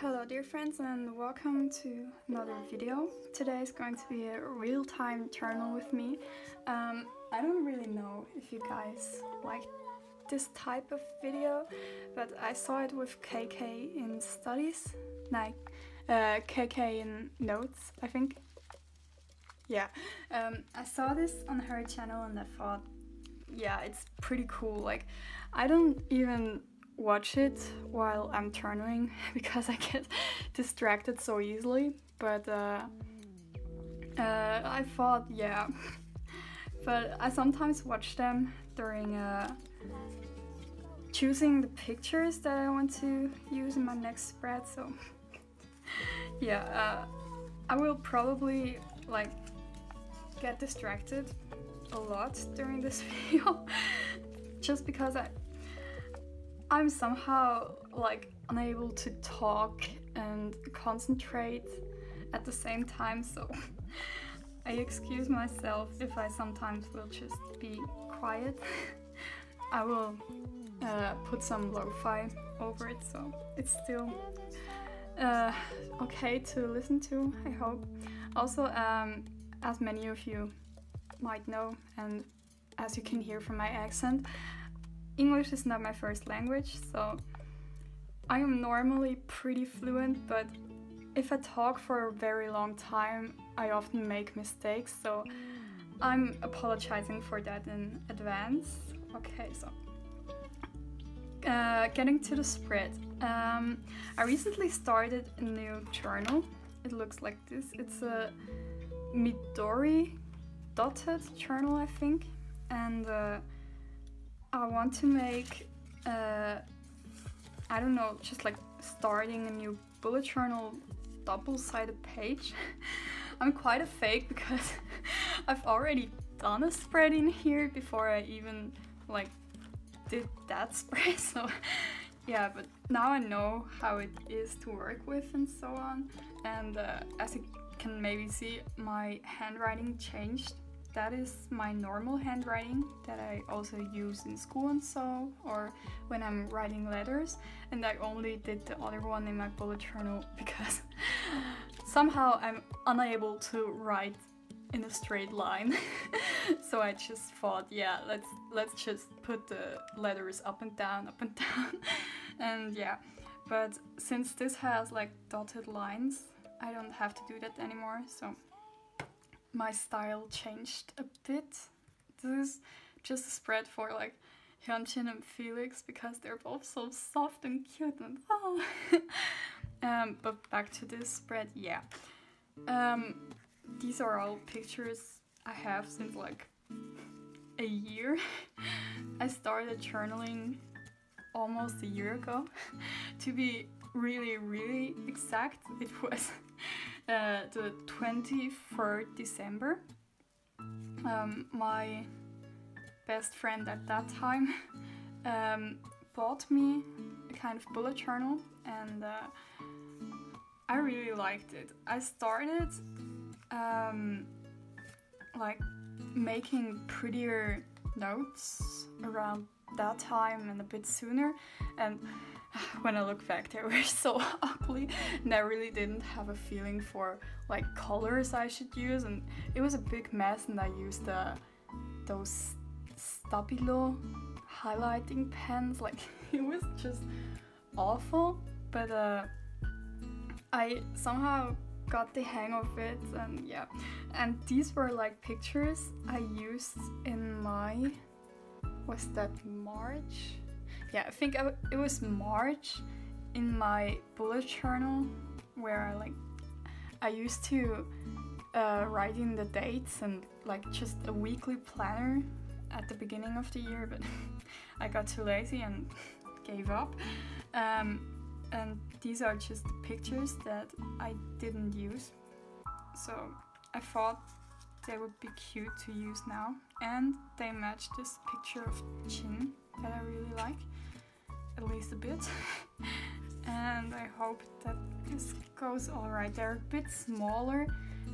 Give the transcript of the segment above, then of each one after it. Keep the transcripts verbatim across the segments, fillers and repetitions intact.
Hello dear friends and welcome to another video. Today is going to be a real-time journal with me. Um, I don't really know if you guys like this type of video, but I saw it with K K in studies, like uh, K K in notes, I think. Yeah, um, I saw this on her channel and I thought, yeah, it's pretty cool. Like, I don't even watch it while I'm journaling because I get distracted so easily, but uh, uh, I thought, yeah, but I sometimes watch them during uh, choosing the pictures that I want to use in my next spread, so yeah, uh, I will probably like get distracted a lot during this video just because I I'm somehow like unable to talk and concentrate at the same time, so I excuse myself if I sometimes will just be quiet. I will uh, put some lo-fi over it, so it's still uh, okay to listen to, I hope. Also, um, as many of you might know, and as you can hear from my accent, English is not my first language, so I am normally pretty fluent, but if I talk for a very long time, I often make mistakes, so I'm apologizing for that in advance. Okay, so uh, getting to the spread. Um, I recently started a new journal. It looks like this. It's a Midori dotted journal, I think, and uh, I want to make, uh, I don't know, just like starting a new bullet journal double-sided page. I'm quite a fake because I've already done a spread in here before I even like did that spread, so yeah, but now I know how it is to work with and so on, and uh, as you can maybe see, my handwriting changed. That is my normal handwriting that I also use in school and so, or when I'm writing letters, and I only did the other one in my bullet journal because somehow I'm unable to write in a straight line. So I just thought, yeah, let's let's just put the letters up and down, up and down. And yeah, but since this has like dotted lines, I don't have to do that anymore, so my style changed a bit. This is just a spread for like Hyunjin and Felix because they're both so soft and cute and oh. um, but back to this spread, yeah. Um, these are all pictures I have since like a year. I started journaling almost a year ago. To be really, really exact, it was Uh, the twenty-third of December. Um, my best friend at that time um, bought me a kind of bullet journal, and uh, I really liked it. I started um, like making prettier notes around that time and a bit sooner, and when I look back, they were so ugly, and I really didn't have a feeling for like colors I should use, and it was a big mess, and I used uh, those Stabilo highlighting pens, like it was just awful, but uh, I somehow got the hang of it, and yeah, and these were like pictures I used in my, was that March? Yeah, I think I, it was March in my bullet journal where I like I used to uh, write in the dates and like just a weekly planner at the beginning of the year, but I got too lazy and gave up. Um, and these are just the pictures that I didn't use, so I thought they would be cute to use now, and they match this picture of Jin that I really like, at least a bit. And I hope that this goes alright. They're a bit smaller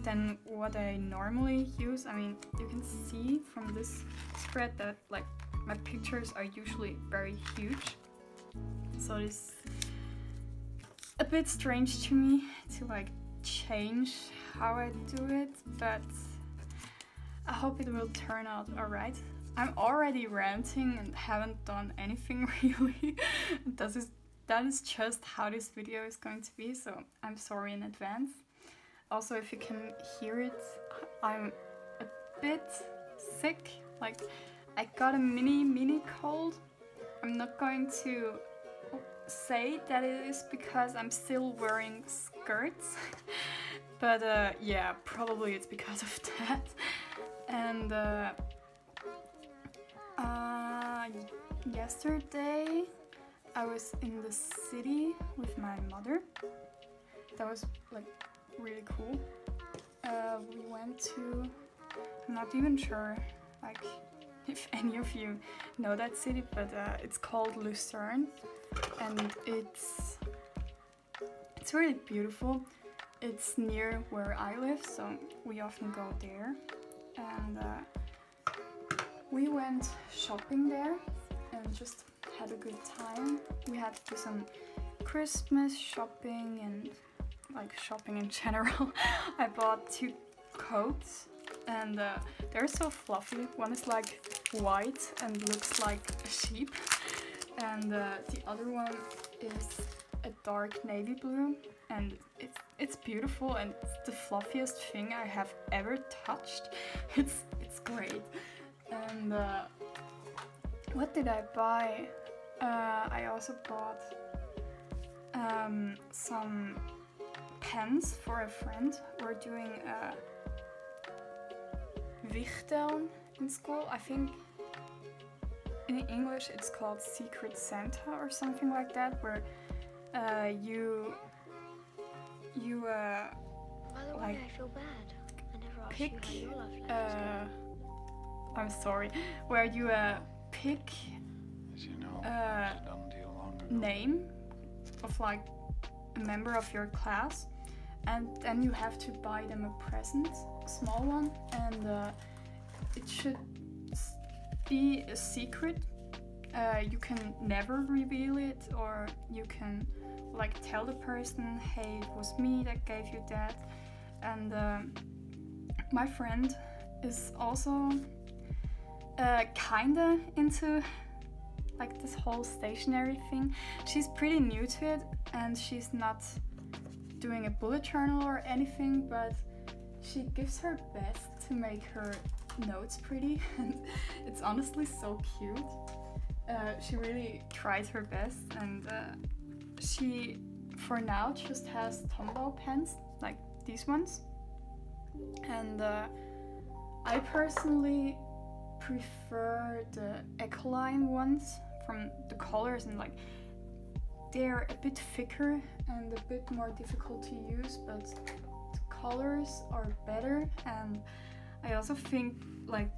than what I normally use. I mean, you can see from this spread that like my pictures are usually very huge, so this a bit strange to me to like change how I do it, but I hope it will turn out alright. I'm already ranting and haven't done anything really. That is, that is just how this video is going to be, so I'm sorry in advance. Also, if you can hear it, I'm a bit sick. Like, I got a mini mini cold. I'm not going to say that it is because I'm still wearing skirts, but uh, yeah, probably it's because of that. And uh, uh, yesterday I was in the city with my mother. That was like really cool. Uh, we went to, I'm not even sure like if any of you know that city, but uh, it's called Lucerne, and it's it's really beautiful. It's near where I live, so we often go there. And uh, we went shopping there and just had a good time. We had to do some Christmas shopping and like shopping in general. I bought two coats, and uh, they're so fluffy. One is like white and looks like a sheep, and uh, the other one is a dark navy blue, and it's it's beautiful, and it's the fluffiest thing I have ever touched. It's it's great. And uh, what did I buy? Uh, I also bought um, some pens for a friend. We're doing a Wichteln in school. I think in English it's called Secret Santa or something like that, where uh, you you uh, By the like way, I feel bad. I never pick. You how your uh, I'm sorry. Where you uh, pick As you know, uh, name of like a member of your class, and then you have to buy them a present, a small one, and uh, it should be a secret. Uh, you can never reveal it, or you can like tell the person, hey, it was me that gave you that. And uh, my friend is also uh, kinda into like this whole stationery thing. She's pretty new to it, and she's not doing a bullet journal or anything, but she gives her best to make her notes pretty, and it's honestly so cute. Uh, she really tries her best, and uh, she for now just has Tombow pens like these ones, and uh, I personally prefer the Ecoline ones from the colors, and like they're a bit thicker and a bit more difficult to use, but the colors are better, and I also think like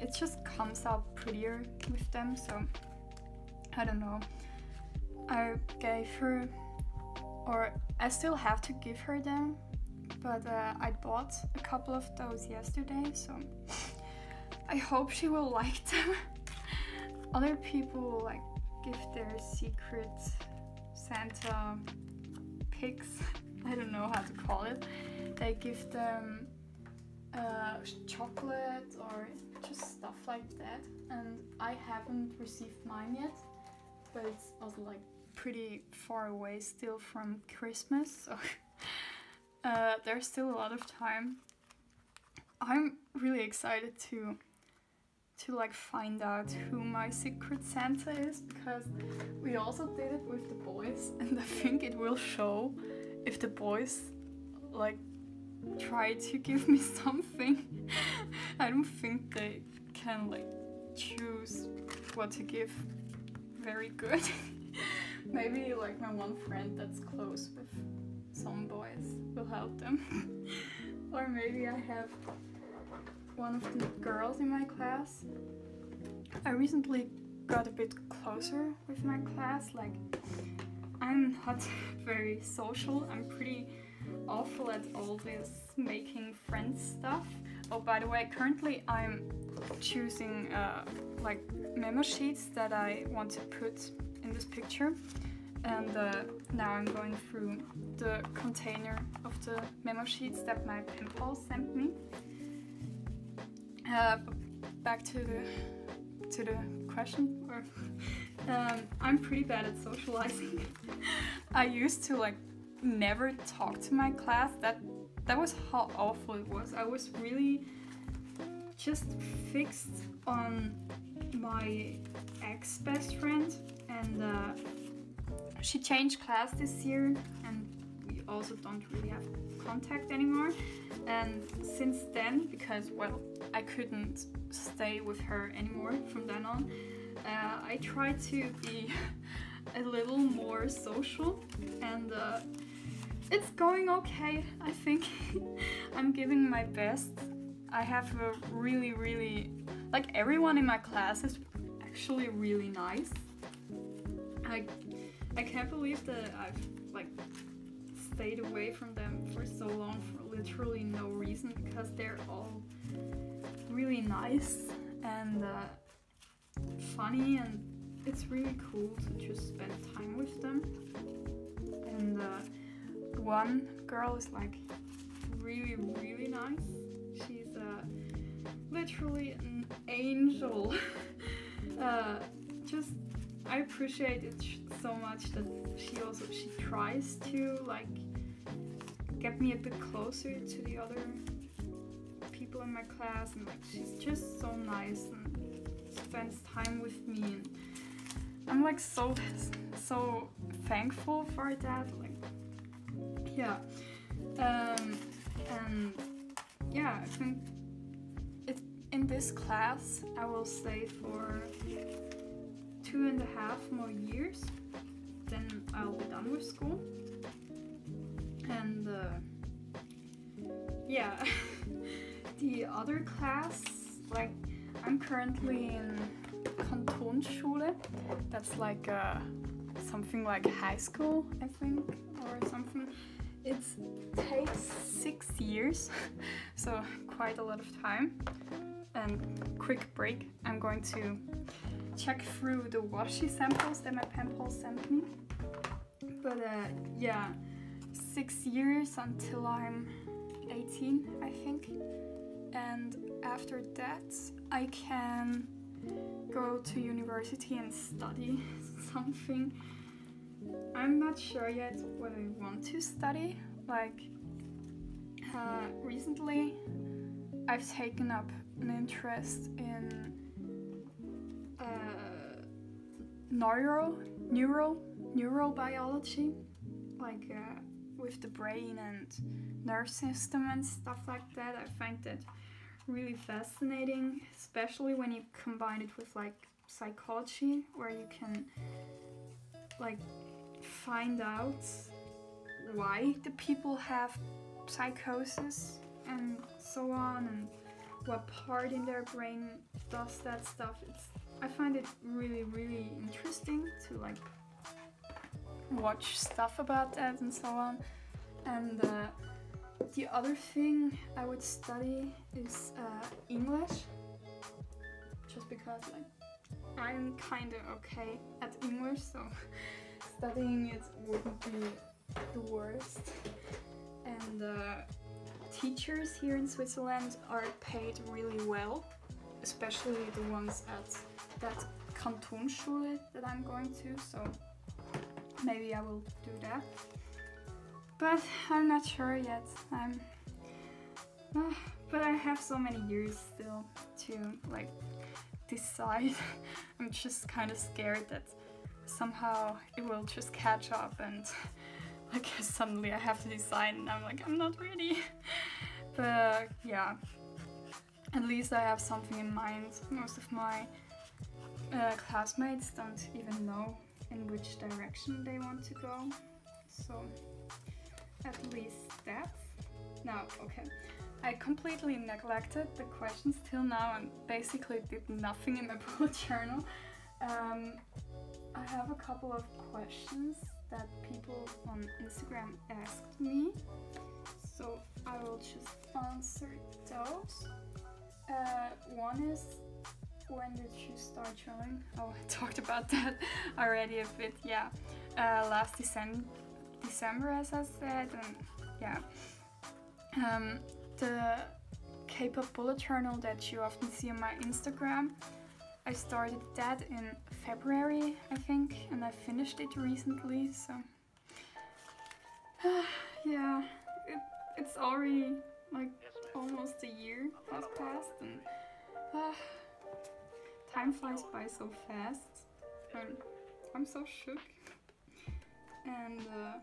it just comes out prettier with them. So I don't know, I gave her, or I still have to give her them, but uh, I bought a couple of those yesterday, so I hope she will like them. Other people like give their secret Santa pics, I don't know how to call it. They give them uh, chocolate or just stuff like that, and I haven't received mine yet, but it's also like pretty far away still from Christmas, so uh, there's still a lot of time. I'm really excited to to like find out who my secret Santa is, because we also did it with the boys, and I think it will show if the boys like try to give me something. I don't think they can like choose what to give very good. Maybe like my one friend that's close with some boys will help them. Or maybe I have one of the girls in my class. I recently got a bit closer with my class. Like, I'm not very social. I'm pretty awful at all this making friends stuff. Oh, by the way, currently I'm choosing uh, like memo sheets that I want to put in this picture, and uh, now I'm going through the container of the memo sheets that my pen pal sent me. Uh, back to the to the question. Or um, I'm pretty bad at socializing. I used to like never talk to my class. That that was how awful it was. I was really just fixed on my ex best friend, and uh, she changed class this year, and we also don't really have contact anymore. And since then, because well, I couldn't stay with her anymore from then on, uh, I tried to be a little more social, and uh, it's going okay, I think. I'm giving my best. I have a really, really, like, everyone in my class is actually really nice. I, I can't believe that I've, like, stayed away from them for so long for literally no reason, because they're all really nice and uh, funny, and it's really cool to just spend time with them. And uh, one girl is, like, really, really nice. She's uh, literally an angel. uh, just, I appreciate it so much that she also, she tries to like get me a bit closer to the other people in my class, and like she's just so nice and spends time with me, and I'm like so, so thankful for that, like, yeah. Um, and yeah, I think it, in this class I will stay for two and a half more years, then I'll be done with school, and uh, yeah. The other class, like, I'm currently in Kantonsschule, that's like uh, something like high school, I think, or something. It takes six years, so quite a lot of time. And quick break, I'm going to check through the washi samples that my pen pal sent me. But uh, yeah, six years until I'm eighteen, I think. And after that, I can go to university and study something. I'm not sure yet what I want to study. Like, uh, recently I've taken up an interest in uh, neuro, neural, neurobiology, like uh, with the brain and nerve system and stuff like that. I find that really fascinating, especially when you combine it with like psychology, where you can like find out why the people have psychosis and so on, and what part in their brain does that stuff. It's, I find it really, really interesting to like watch stuff about that and so on. And uh, the other thing I would study is uh, English, just because like I'm kinda okay at English, so studying it wouldn't be the worst. And uh, teachers here in Switzerland are paid really well, especially the ones at that Kantonsschule that I'm going to, so maybe I will do that. But I'm not sure yet. I'm, uh, but I have so many years still to like decide. I'm just kind of scared that somehow it will just catch up and like suddenly I have to decide and I'm like, I'm not ready. But yeah, at least I have something in mind. Most of my uh, classmates don't even know in which direction they want to go, so at least that. Now, okay, I completely neglected the questions till now and basically did nothing in my bullet journal. Um, I have a couple of questions that people on Instagram asked me, so I will just answer those. Uh, one is, when did she start drawing? Oh, I talked about that already a bit, yeah. Uh, last Decem December, as I said, and yeah. Um, the K-pop bullet journal that you often see on my Instagram, I started that in February, I think, and I finished it recently, so... yeah, it, it's already like almost a year has passed, and uh, time flies by so fast. I'm, I'm so shook. And uh,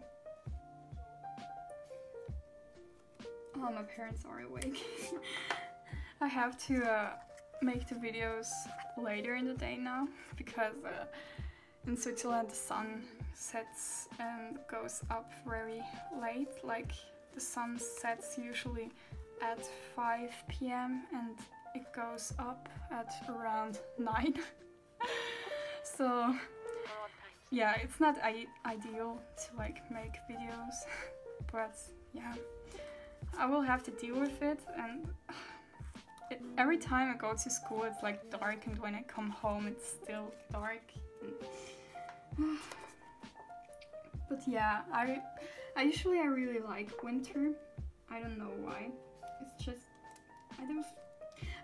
oh, my parents are awake. I have to uh, make the videos later in the day now, because uh, in Switzerland the sun sets and goes up very late. Like, the sun sets usually at five p m and it goes up at around nine. So yeah, it's not i ideal to like make videos, but yeah, I will have to deal with it. And it, every time I go to school it's like dark, and when I come home it's still dark. But yeah, I, I usually I really like winter. I don't know why. It's just I don't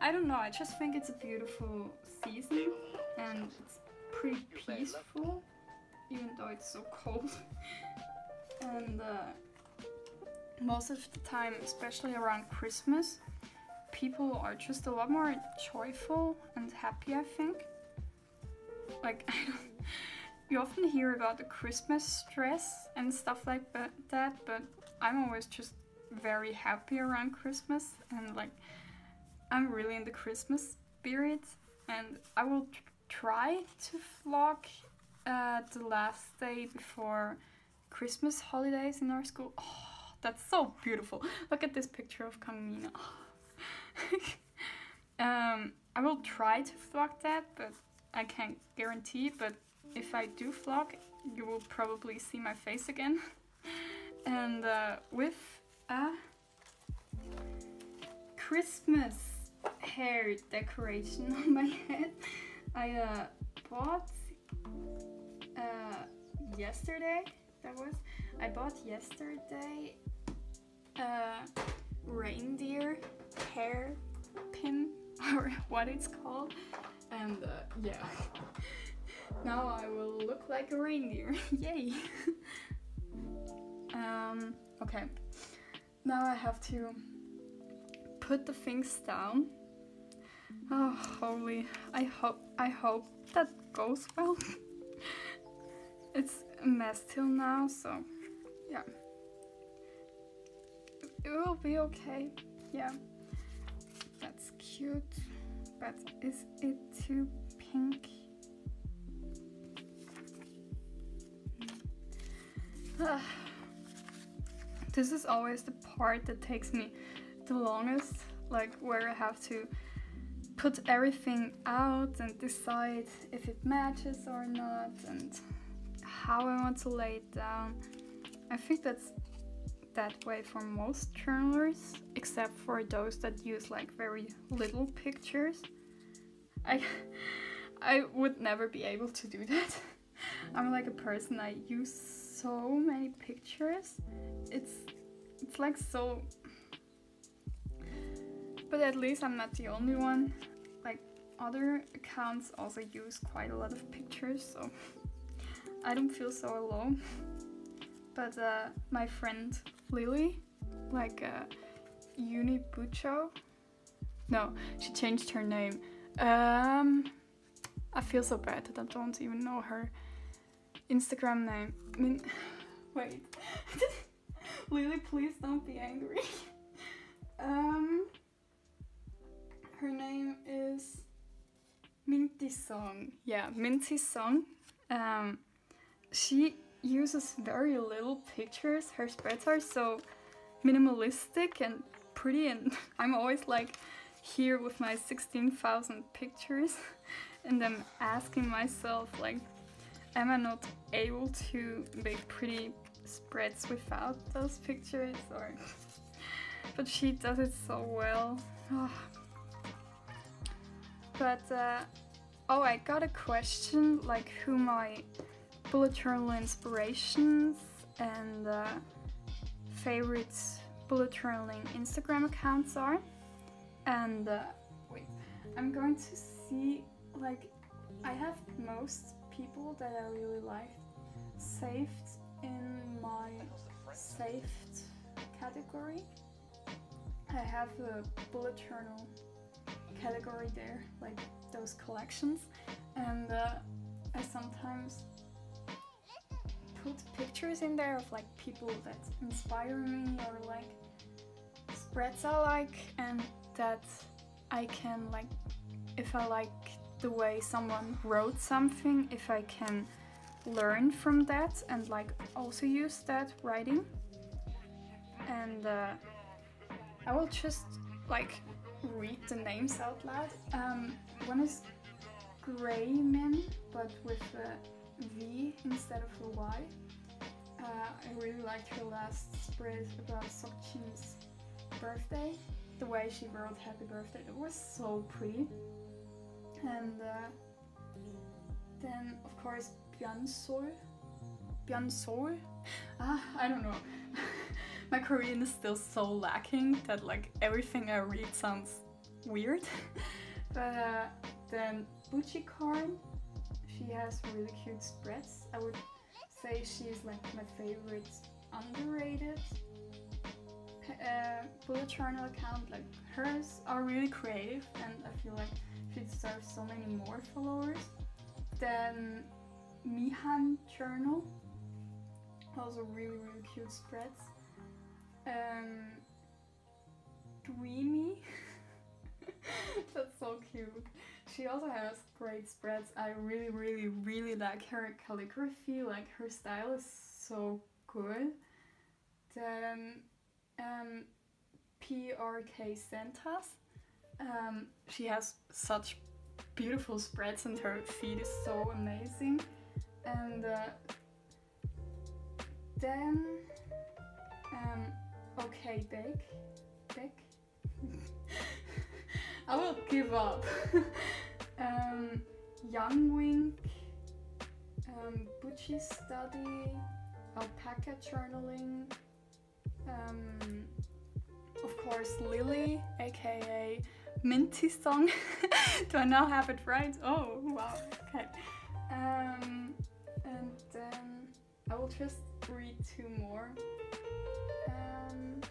I don't know. I just think it's a beautiful season and it's pretty peaceful, even though it's so cold. And uh, most of the time, especially around Christmas, people are just a lot more joyful and happy, I think. Like, I don't. You often hear about the Christmas stress and stuff like that, but I'm always just very happy around Christmas, and like, I'm really in the Christmas spirit, and I will tr try to vlog uh, the last day before Christmas holidays in our school. Oh, that's so beautiful. Look at this picture of Kangmina. um, I will try to vlog that, but I can't guarantee, but if I do vlog, you will probably see my face again. And uh, with a Christmas hair decoration on my head, I uh, bought uh, yesterday, that was, I bought yesterday uh, reindeer hair pin, or what it's called, and uh, yeah. Now I will look like a reindeer. Yay! um, okay, now I have to put the things down. Oh, holy! I hope I hope that goes well. It's a mess till now, so yeah, it will be okay. Yeah, that's cute. But is it too pink? Uh, this is always the part that takes me the longest, like where I have to put everything out and decide if it matches or not and how I want to lay it down. I think that's that way for most journalers, except for those that use like very little pictures. I, I would never be able to do that. I'm like a person, I use so many pictures, it's it's like so, but at least I'm not the only one. Like, other accounts also use quite a lot of pictures, so I don't feel so alone. But uh, my friend Lily, like uh, Uni Bucho, no, she changed her name. Um, I feel so bad that I don't even know her Instagram name. Min Wait. Lily, please don't be angry. Um, her name is Minty Song. Yeah, Minty Song. Um, she uses very little pictures. Her spreads are so minimalistic and pretty, and I'm always like here with my sixteen thousand pictures, and I'm asking myself like, am I not able to make pretty spreads without those pictures? Or but she does it so well. Oh. But uh, oh, I got a question, like who my bullet journal inspirations and uh, favorite bullet journaling Instagram accounts are. And uh, wait, I'm going to see, like, I have most people that I really like saved in my saved category. I have a bullet journal category there, like those collections, and uh, I sometimes put pictures in there of like people that inspire me or like spreads I like, and that I can like, if I like the way someone wrote something, if I can learn from that and like also use that writing. And uh, I will just like read the names out loud. Um, one is Graymin, but with a V instead of a Y. Uh, I really liked her last spread about Sokjin's birthday. The way she wrote happy birthday, it was so pretty. And uh, then of course bjansol, bjansol. Ah, I don't know. My Korean is still so lacking that like everything I read sounds weird. But uh, then Buchikorn, she has really cute spreads. I would say she's like my favorite underrated uh, bullet journal account. Like hers are really creative, and I feel like she deserves so many more followers. Then Mihan Journal, also really really cute spreads. Um, Dreamy, that's so cute. She also has great spreads. I really really really like her calligraphy, like her style is so good. Then um, P R K Santas, um, she has such beautiful spreads and her feed is so amazing. And uh, then um, okay, Beck, Beck, I will give up. um, Young Wink, um, Butchie Study, Alpaca Journaling, um, of course Lily, aka Minty Song. Do I now have it right? Oh wow, okay. Um, and then I will just read two more. Um,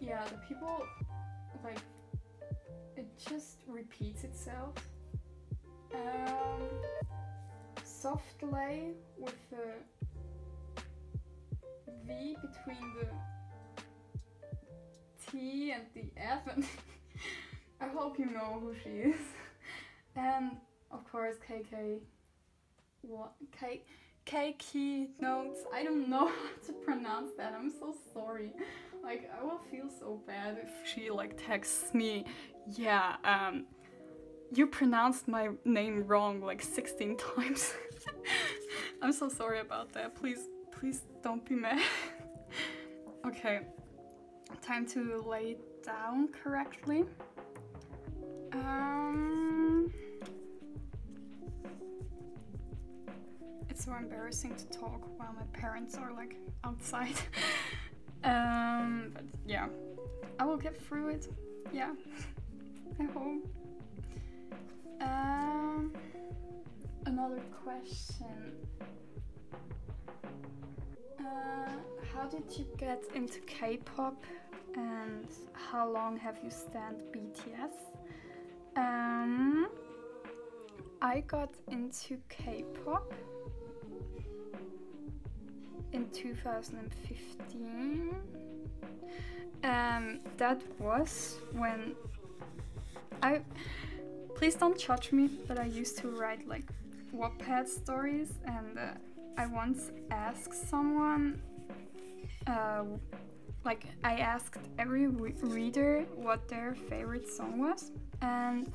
yeah, the people, like, it just repeats itself. Um, soft lay with a V between the T and the F, and I hope you know who she is. And of course k key, what, k K Key Notes. I don't know how to pronounce that, I'm so sorry. Like, I will feel so bad if she like texts me, yeah, um, you pronounced my name wrong like sixteen times. I'm so sorry about that, please, please don't be mad. Okay, time to lay down correctly. Um... It's so embarrassing to talk while my parents are like outside. um, but yeah, I will get through it. Yeah, I hope. Um, another question. Uh, how did you get into K-pop, and how long have you stand B T S? Um, I got into K-pop in two thousand fifteen. Um, that was when I, please don't judge me, but I used to write like Wattpad stories, and uh, I once asked someone, uh, like I asked every re reader what their favorite song was, and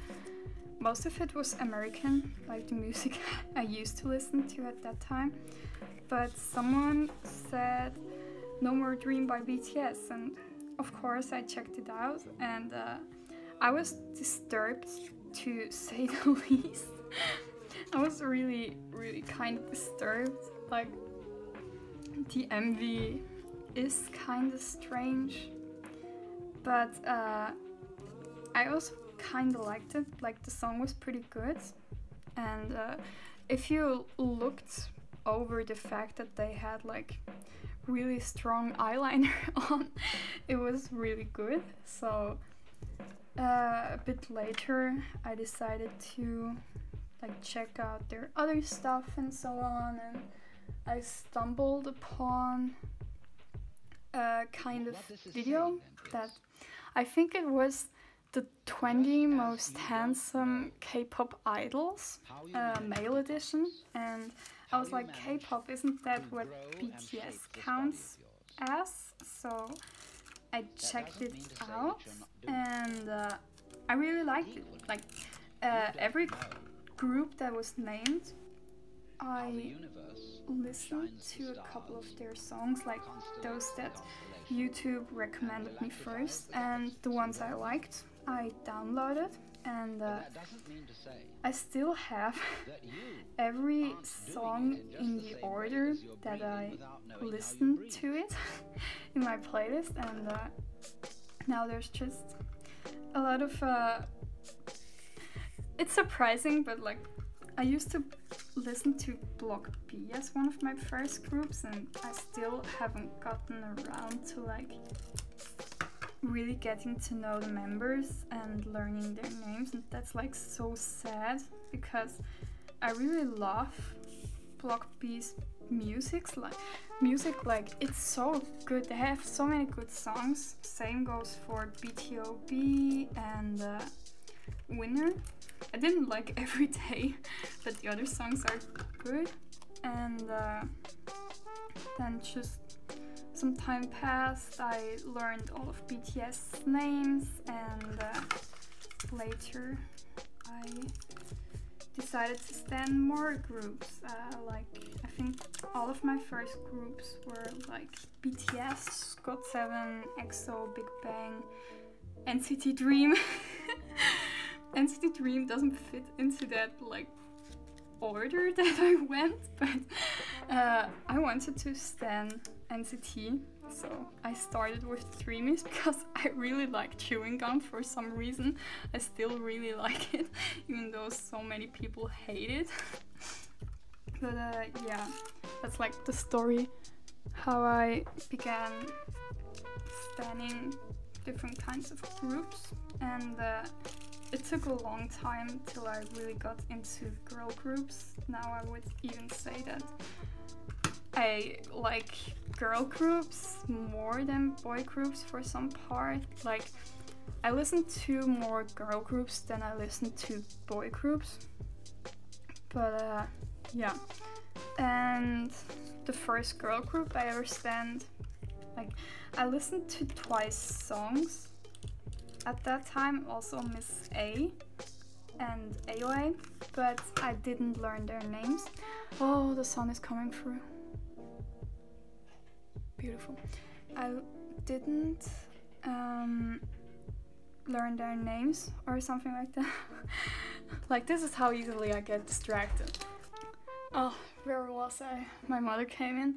most of it was American, like the music I used to listen to at that time. But someone said No More Dream by B T S, and of course I checked it out, and uh, I was disturbed, to say the least. I was really really kind of disturbed. Like, the M V is kind of strange, but uh, I also kind of liked it. Like, the song was pretty good, and uh, if you looked over the fact that they had like really strong eyeliner on, it was really good. So uh, a bit later I decided to like check out their other stuff and so on, and I stumbled upon a kind of video that I think it was the twenty most handsome K-pop idols, uh, male edition, and I was like, K-pop, isn't that what B T S counts as? So I checked it out, and uh, I really liked it. Like, uh, every group that was named, I listened to a couple of their songs, like those that YouTube recommended me first, and the ones I liked, I downloaded, and uh, I still have every song in the order that I listened to it in my playlist, and uh, now there's just a lot of... Uh, it's surprising, but like, I used to listen to Block B as one of my first groups, and I still haven't gotten around to like really getting to know the members and learning their names, and that's like so sad because I really love Block B's music. Like, music, like, it's so good. They have so many good songs. Same goes for B T O B and uh, Winner. I didn't like Every Day, but the other songs are good. And uh, then just some time passed, I learned all of B T S names, and uh, later I decided to stand more groups. Uh, like, I think all of my first groups were like B T S, G O T seven, EXO, Big Bang, N C T Dream. N C T Dream doesn't fit into that like order that I went, but uh, I wanted to stand N C T, so I started with Dreamies because I really like chewing gum for some reason. I still really like it, even though so many people hate it. But uh, yeah, that's like the story how I began standing different kinds of groups, and uh, it took a long time till I really got into girl groups. Now I would even say that I like girl groups more than boy groups for some part. Like, I listen to more girl groups than I listen to boy groups. But uh, yeah, and the first girl group I ever stand, like, I listened to Twice songs at that time, also Miss A and A O A, but I didn't learn their names. Oh, the sun is coming through. Beautiful. I didn't um, learn their names or something like that. Like, this is how easily I get distracted. Oh, where was I? My mother came in.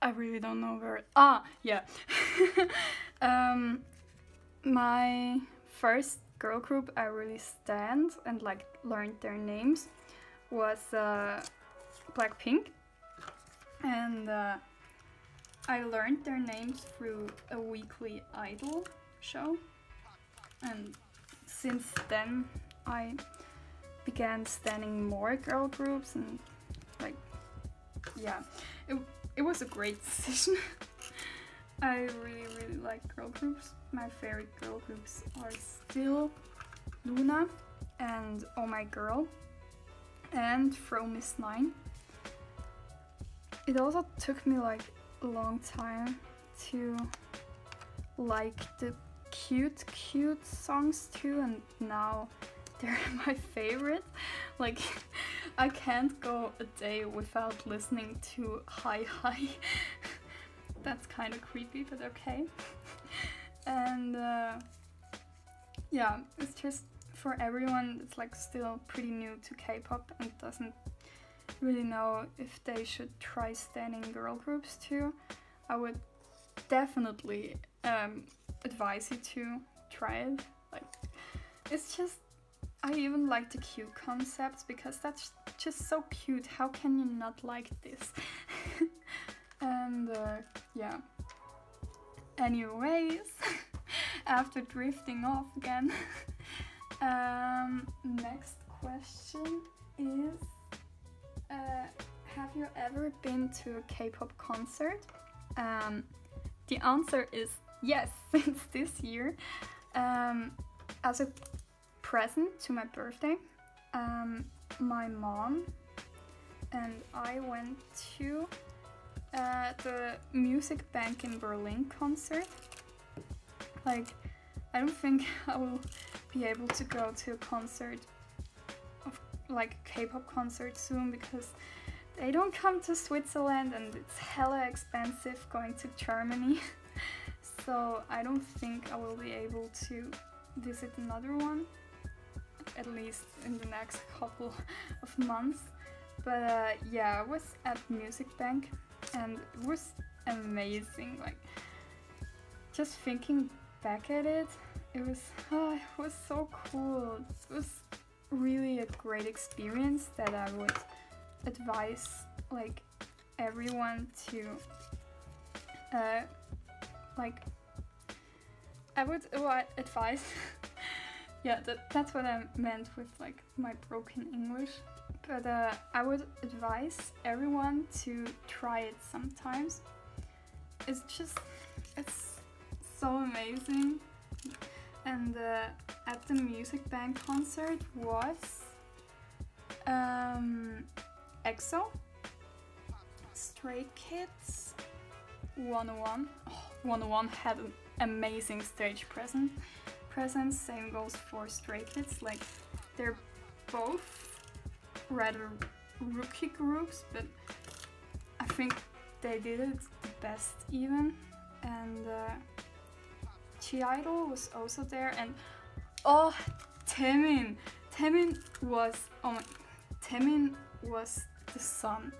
I really don't know where. Ah, yeah. um, My first girl group I really stand and like learned their names was uh, Blackpink, and uh, I learned their names through a weekly idol show, and since then I began standing more girl groups, and like, yeah, it, it was a great decision. I really really like girl groups. My favorite girl groups are still Luna and Oh My Girl and From Miss Nine. It also took me like a long time to like the cute cute songs too, and now they're my favorite. Like, I can't go a day without listening to Hi Hi. That's kind of creepy, but okay. and uh, yeah, it's just for everyone that's like still pretty new to K-pop and doesn't really know if they should try standing girl groups too. I would definitely um, advise you to try it. Like, it's just, I even like the cute concepts because that's just so cute. How can you not like this? And uh, yeah. Anyways, after drifting off again, um, next question is, uh, have you ever been to a K-pop concert? Um, the answer is yes, since this year, um, as a present to my birthday, um, my mom and I went to Uh, the Music Bank in Berlin concert. Like, I don't think I will be able to go to a concert of like a K-pop concert soon because they don't come to Switzerland and it's hella expensive going to Germany. So I don't think I will be able to visit another one, at least in the next couple of months. But uh, yeah, I was at Music Bank and it was amazing. Like, just thinking back at it, it was oh, it was so cool. It was really a great experience that I would advise like everyone to uh, like I would uh, advise. Yeah, that, that's what I meant with like my broken English. But uh, I would advise everyone to try it sometimes. It's just, it's so amazing. And uh, at the Music Bank concert was um, EXO, Stray Kids, one oh one. Oh, one oh one had an amazing stage presence. presence. Same goes for Stray Kids. Like, they're both rather rookie groups, but I think they did it the best even. And uh, Chi Idol was also there, and oh, Taemin! Taemin was oh my, Taemin was the sun.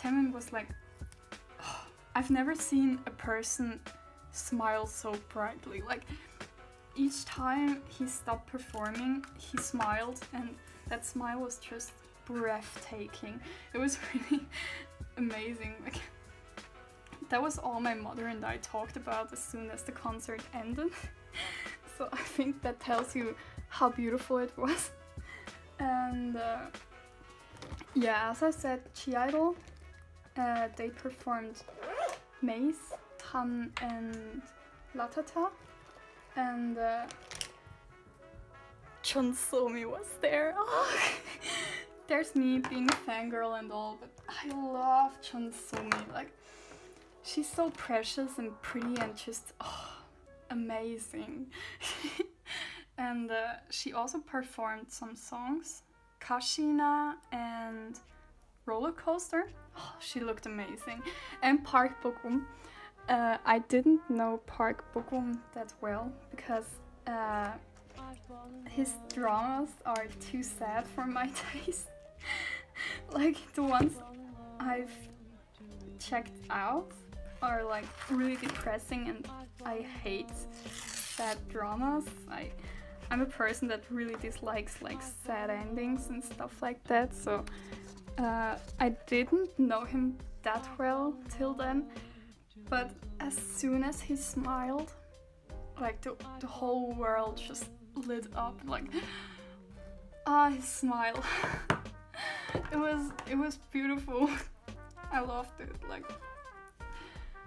Taemin was like, oh, I've never seen a person smile so brightly. Like, each time he stopped performing, he smiled, and that smile was just breathtaking. It was really amazing. Like, that was all my mother and I talked about as soon as the concert ended. So I think that tells you how beautiful it was. And uh, yeah, as I said, Chi Idol, uh, they performed Maze, Tan and Latata, and uh, Jeon Somi was there. There's me being a fangirl and all, but I love Jeon Somi. Like, she's so precious and pretty and just oh, amazing. And uh, she also performed some songs, Kashina and Roller Coaster. Oh, she looked amazing. And Park Bokum. Uh, I didn't know Park Bokum that well because uh, his dramas are too sad for my taste. Like, the ones I've checked out are like really depressing and I hate sad dramas. I, I'm a person that really dislikes like sad endings and stuff like that, so uh, I didn't know him that well till then, but as soon as he smiled, like the, the whole world just lit up. Like, ah, his smile. It was, it was beautiful. I loved it. Like,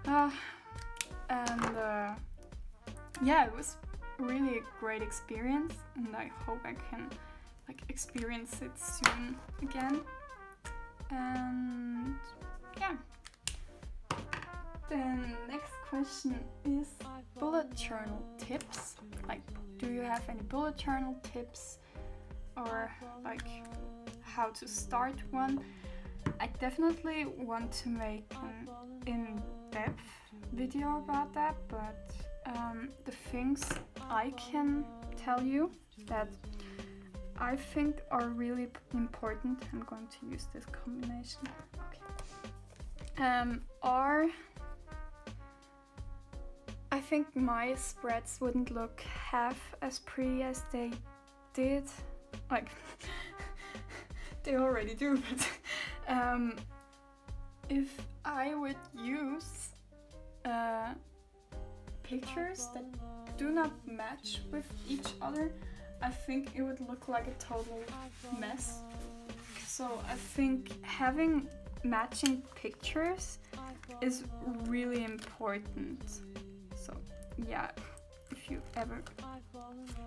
ah, and uh, yeah, it was really a great experience, and I hope I can like experience it soon again. And yeah. Then next question is bullet journal tips. Like, do you have any bullet journal tips, or like how to start one? I definitely want to make an in-depth video about that, but um, the things I can tell you that I think are really important. I'm going to use this combination. Okay. Um, are I think my spreads wouldn't look half as pretty as they did. Like they already do, but um, if I would use uh, pictures that do not match with each other, I think it would look like a total mess. So I think having matching pictures is really important. So yeah, if you ever...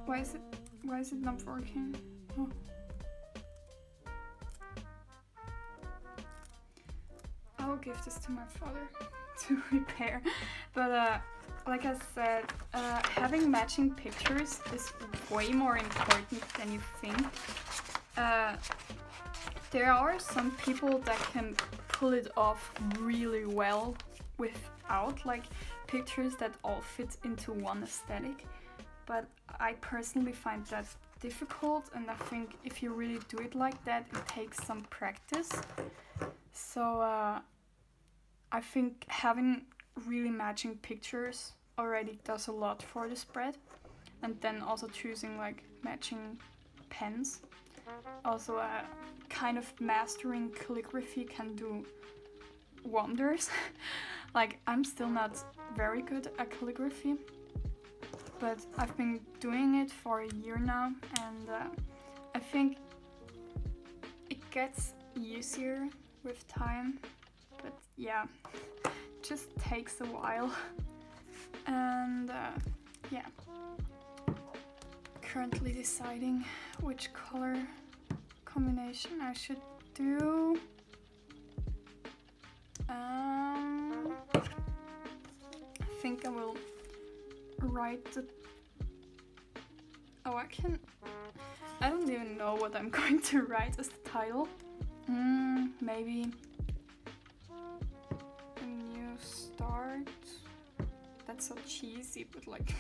Why is it, why is it not working? Oh. I'll give this to my father to repair. But uh, like I said, uh, having matching pictures is way more important than you think. Uh, there are some people that can pull it off really well without like pictures that all fit into one aesthetic. But I personally find that difficult, and I think if you really do it like that, it takes some practice. So uh, I think having really matching pictures already does a lot for the spread, and then also choosing like matching pens. Also uh, kind of mastering calligraphy can do wonders. Like I'm still not very good at calligraphy, but I've been doing it for a year now, and uh, I think it gets easier with time, but yeah, it just takes a while. And uh, yeah, currently deciding which color combination I should do. Um, I think I will write the... Oh, I can... I don't even know what I'm going to write as the title. Mm, maybe a new start. That's so cheesy, but like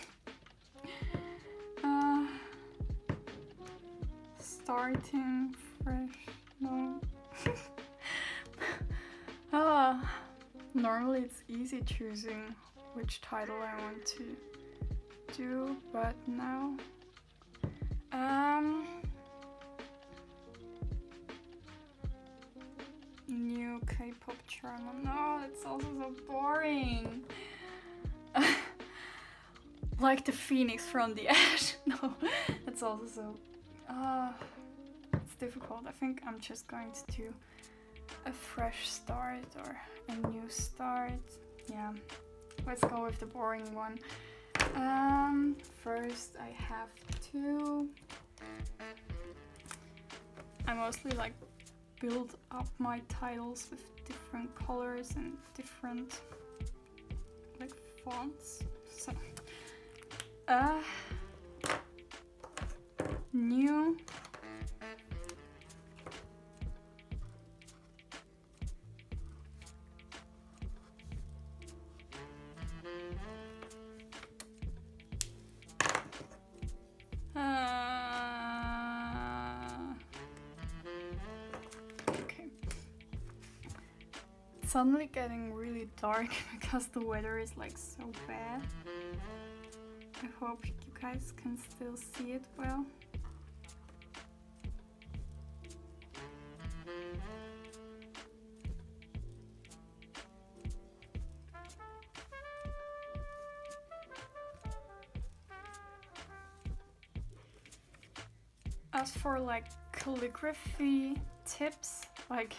uh, starting fresh. No. uh, normally it's easy choosing which title I want to do, but now um. New K-pop journal. No, it's also so boring. Like the phoenix from the ash. No, that's also so... Uh, it's difficult. I think I'm just going to do a fresh start or a new start. Yeah, let's go with the boring one. Um, first I have to... I mostly like build up my titles with different colors and different like fonts. So uh, new Suddenly getting really dark because the weather is like so bad. I hope you guys can still see it well. As for like calligraphy tips, like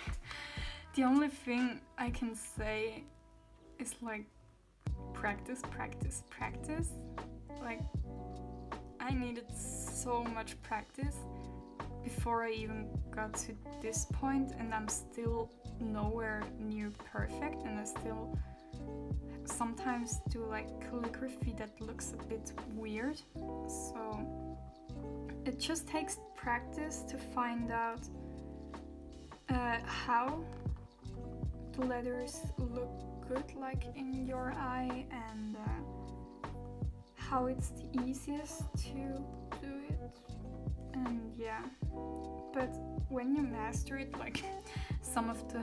the only thing I can say is like practice, practice, practice. Like I needed so much practice before I even got to this point, and I'm still nowhere near perfect, and I still sometimes do like calligraphy that looks a bit weird. So it just takes practice to find out uh, how the letters look good like in your eye, and uh, how it's the easiest to do it, and yeah, but when you master it, like some of the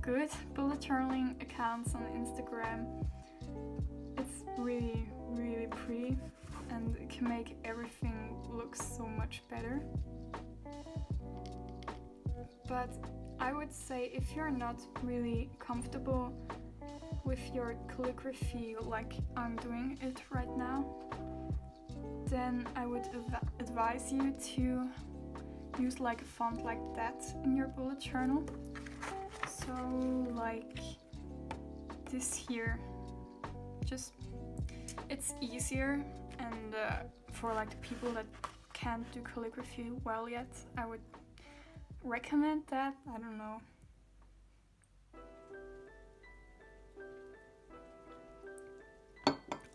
good bullet journaling accounts on Instagram, it's really really pretty and it can make everything look so much better. But I would say if you're not really comfortable with your calligraphy like I'm doing it right now, then I would adv- advise you to use like a font like that in your bullet journal. So like this here, just it's easier, and uh, for like the people that can't do calligraphy well yet, I would recommend that. I don't know.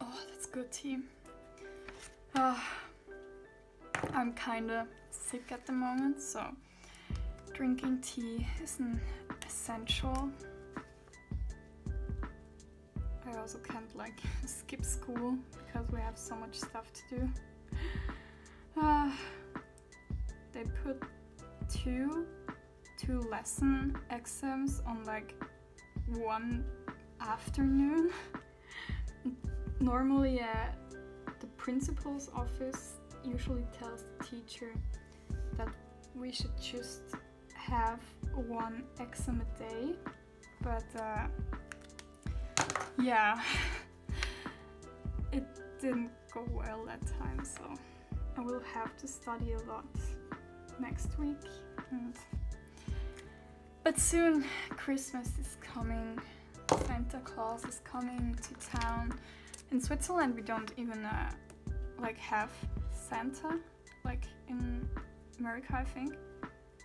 Oh, that's good tea. Uh, I'm kinda sick at the moment, so drinking tea isn't essential. I also can't like skip school because we have so much stuff to do. Uh, they put two two lesson exams on like one afternoon. Normally uh, the principal's office usually tells the teacher that we should just have one exam a day, but uh, yeah, it didn't go well that time, so I will have to study a lot next week. And but soon Christmas is coming, Santa Claus is coming to town. In Switzerland we don't even uh, like have Santa like in America, I think.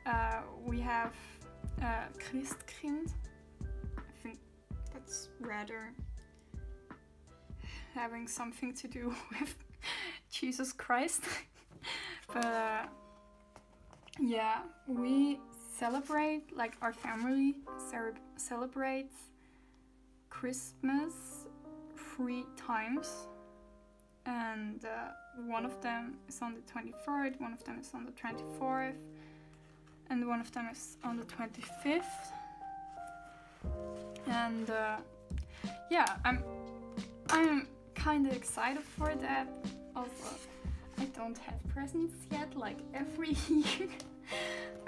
Uh, we have uh, Christkind. I think that's rather having something to do with Jesus Christ. But uh, yeah, we celebrate, like our family ce- celebrates Christmas three times, and uh, one of them is on the twenty-third, one of them is on the twenty-fourth, and one of them is on the twenty-fifth. And uh, yeah, I'm I'm kind of excited for that. Also, I don't have presents yet, like every year.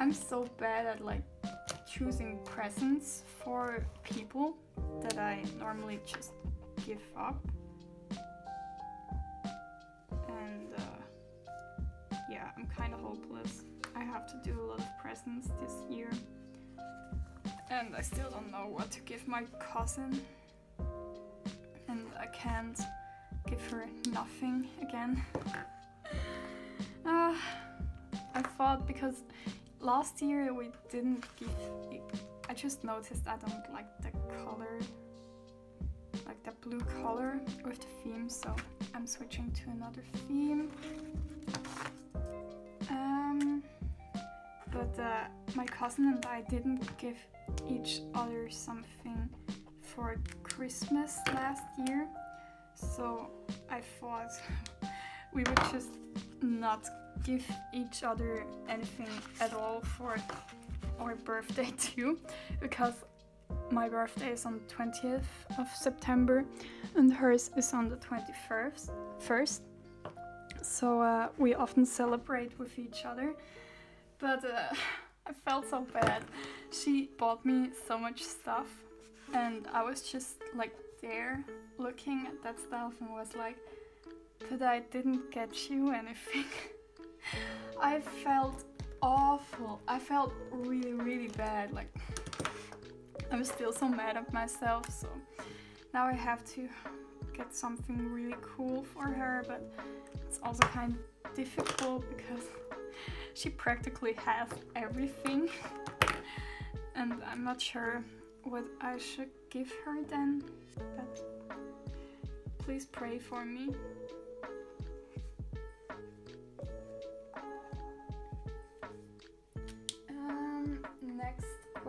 I'm so bad at like choosing presents for people that I normally just give up. And uh, yeah, I'm kind of hopeless. I have to do a lot of presents this year. And I still don't know what to give my cousin. And I can't give her nothing again. Uh, I thought, because last year we didn't give, I just noticed I don't like the color, like the blue color with the theme, so I'm switching to another theme. Um, but uh, my cousin and I didn't give each other something for Christmas last year, so I thought we would just not give each other anything at all for our birthday too, because my birthday is on the twentieth of September and hers is on the twenty-first. So uh, we often celebrate with each other, but uh, I felt so bad. She bought me so much stuff and I was just like there looking at that stuff and was like, but I didn't get you anything. I felt awful. I felt really, really bad. Like, I'm still so mad at myself. So now I have to get something really cool for her, but it's also kind of difficult because she practically has everything. And I'm not sure what I should give her then, but please pray for me.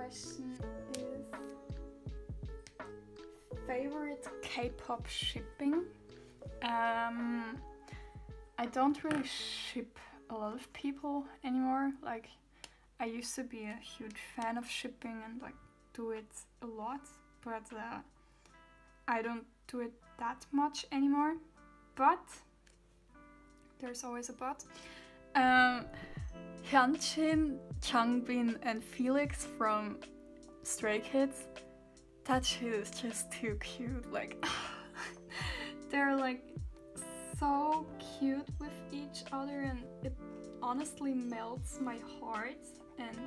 Question is favorite K-pop shipping. Um, I don't really ship a lot of people anymore. Like, I used to be a huge fan of shipping and like do it a lot, but uh, I don't do it that much anymore. But there's always a but. Um, Hyunjin, Changbin, and Felix from Stray Kids. That shit is just too cute. Like, they're like so cute with each other, and it honestly melts my heart. And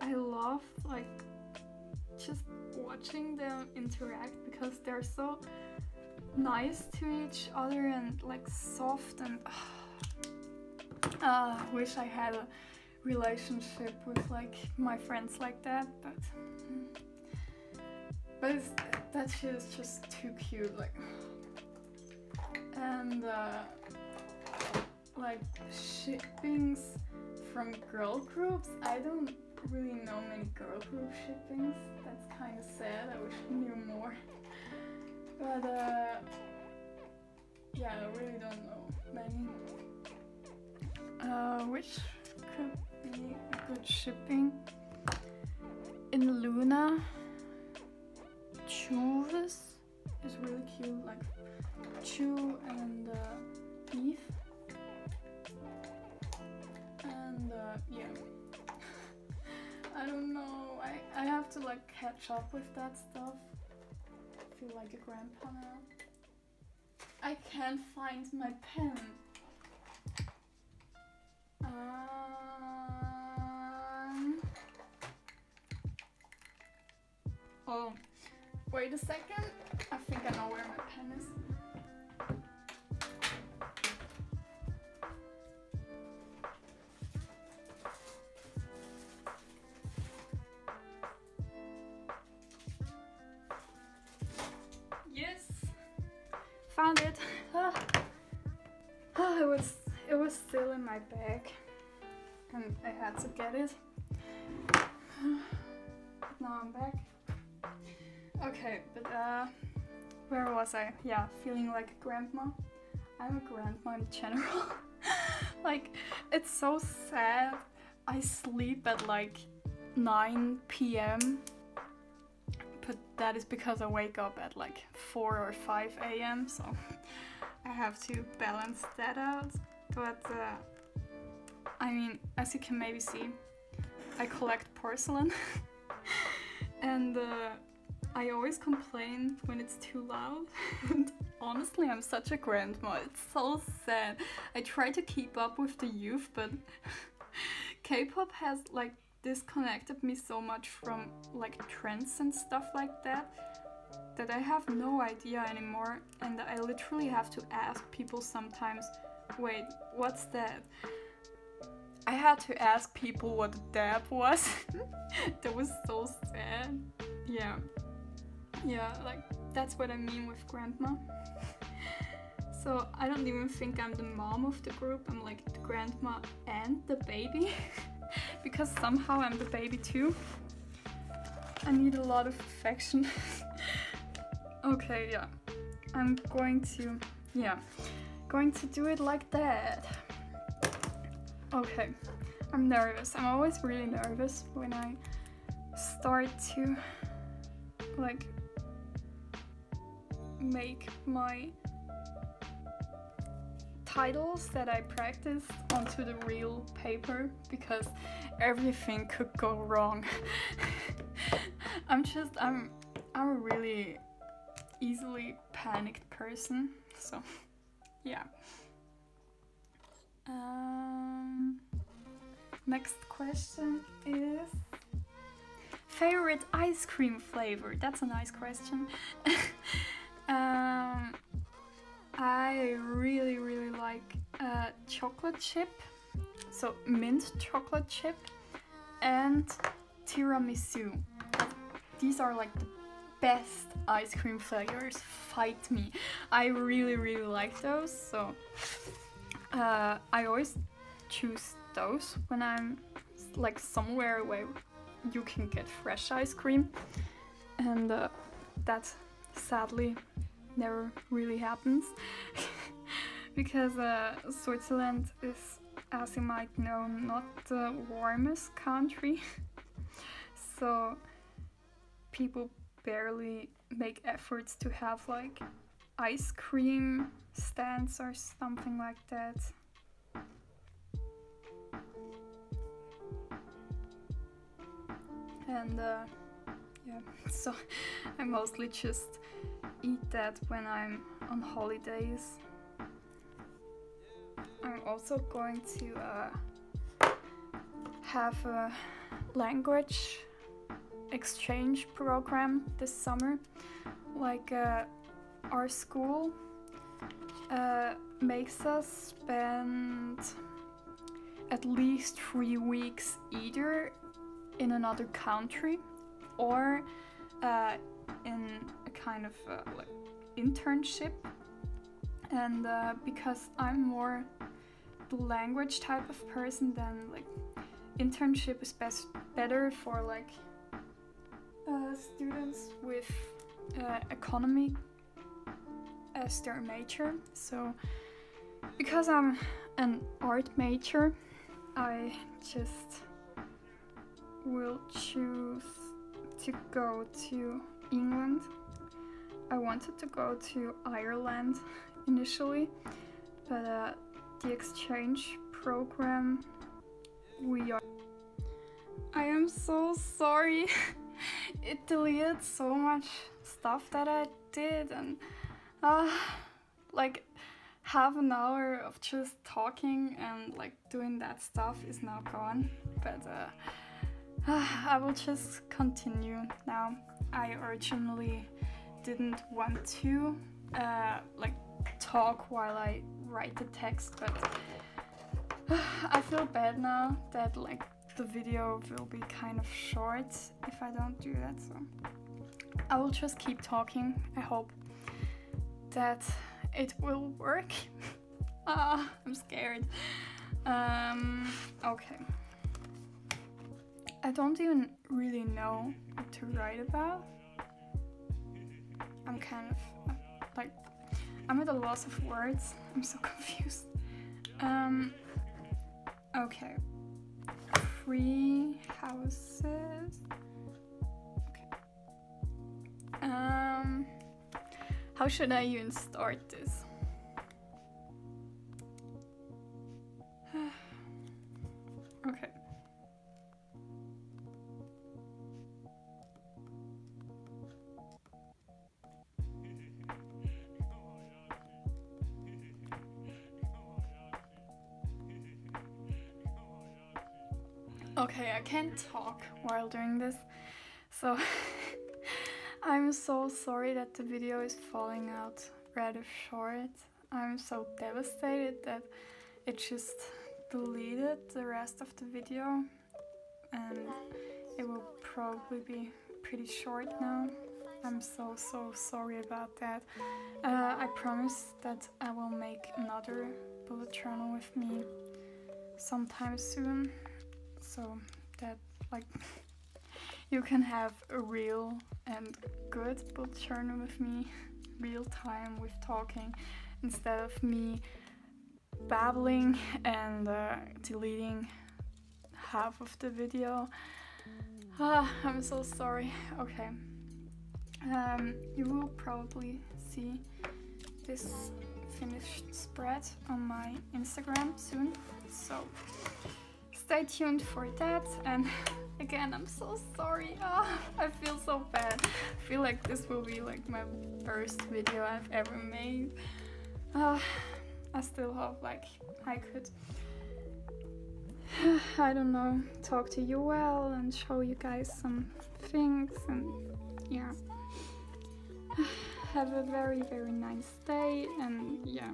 I love like just watching them interact because they're so nice to each other and like soft. And I uh, wish I had a relationship with like my friends like that, but but it's, that shit is just too cute. Like, and uh, like shippings from girl groups, I don't really know many girl group shippings. That's kind of sad. I wish I knew more. But uh, yeah, I really don't know many. Uh, which could be a good shipping? In Luna, Chuvis is really cute, like Chu and uh, Beef. And uh, yeah, I don't know. I, I have to like catch up with that stuff. I feel like a grandpa now. I can't find my pen. Um, oh, wait a second. I think I know where my pen is. Yes, found it. Oh, it was it was still in my bag. And I had to get it. Now I'm back. Okay, but uh, where was I? Yeah, feeling like a grandma. I'm a grandma in general. Like, it's so sad. I sleep at like nine p m But that is because I wake up at like four or five a m So I have to balance that out. But uh, I mean, as you can maybe see, I collect porcelain and uh, I always complain when it's too loud. And honestly, I'm such a grandma, it's so sad. I try to keep up with the youth, but K-pop has like disconnected me so much from like trends and stuff like that that I have no idea anymore, and I literally have to ask people sometimes, wait, what's that? I had to ask people what a dab was. That was so sad. Yeah. Yeah, like, that's what I mean with grandma. So, I don't even think I'm the mom of the group. I'm like the grandma and the baby. Because somehow I'm the baby too. I need a lot of affection. Okay, yeah. I'm going to... yeah. Going to do it like that. Okay, I'm nervous. I'm always really nervous when I start to like make my titles that I practiced onto the real paper, because everything could go wrong. I'm just, I'm, I'm a really easily panicked person, so yeah. Um, next question is favorite ice cream flavor. That's a nice question. um, I really really like uh, chocolate chip, so mint chocolate chip and tiramisu. These are like the best ice cream flavors, fight me. I really really like those, so Uh, I always choose those when I'm like somewhere where you can get fresh ice cream, and uh, that sadly never really happens. because uh, Switzerland is, as you might know, not the warmest country. So people barely make efforts to have like ice cream stands or something like that. And uh, yeah, so I mostly just eat that when I'm on holidays. I'm also going to uh, have a language exchange program this summer. Like uh, our school uh, makes us spend at least three weeks either in another country or uh, in a kind of uh, like internship. And uh, because I'm more the language type of person, then like internship is best better for like uh, students with uh, economy as their major. So because I'm an art major, I just will choose to go to England. I wanted to go to Ireland initially, but uh, the exchange program we are... I am so sorry. It deleted so much stuff that I did, and uh, like half an hour of just talking and like doing that stuff is now gone, but uh, I will just continue now. I originally didn't want to uh, like talk while I write the text, but uh, I feel bad now that like the video will be kind of short if I don't do that, so I will just keep talking. I hope that it will work. Ah, I'm scared. Um, okay. I don't even really know what to write about. I'm kind of like, I'm at a loss of words. I'm so confused. Um, okay. Free houses. Okay. Um, how should I even start this? Okay. Okay, I can't talk while doing this, so I'm so sorry that the video is falling out rather short. I'm so devastated that it just deleted the rest of the video, and it will probably be pretty short now. I'm so so sorry about that. Uh, I promise that I will make another bullet journal with me sometime soon, so that like you can have a real and good bullet journal with me, real time with talking, instead of me babbling and uh, deleting half of the video. Ah, I'm so sorry. Okay, um, you will probably see this finished spread on my Instagram soon, so stay tuned for that. And again, I'm so sorry. Oh, I feel so bad. I feel like this will be like my first video I've ever made. Oh, I still hope like I could, I don't know, talk to you well and show you guys some things, and yeah. Have a very very nice day, and yeah,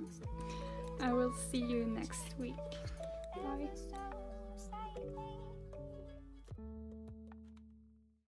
I will see you next week. Bye.